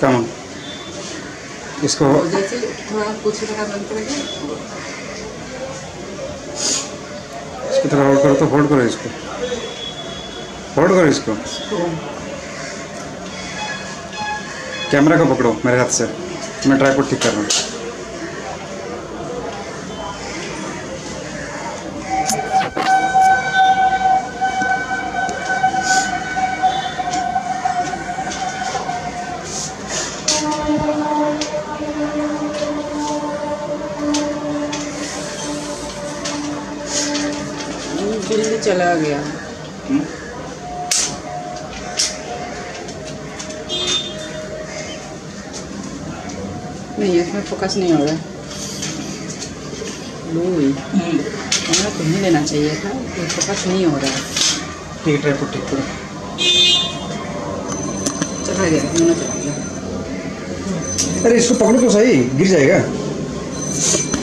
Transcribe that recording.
कम इसको जैसे थोड़ा कुछ बड़ा बंद करेंगे इसको थोड़ा होल्ड करो तो होल्ड करो इसको कैमरा को पकड़ो मेरे हाथ से मैं ट्राइपॉड ठीक कर रहा हूँ बिल्ली चला गया नहीं इसमें फोकस नहीं हो रहा हमें तुम्हें लेना चाहिए था तो फोकस नहीं हो रहा है ठीक ट्राइपॉड ठीक करो चला गया अरे इसको पकड़ो तो सही गिर जाएगा।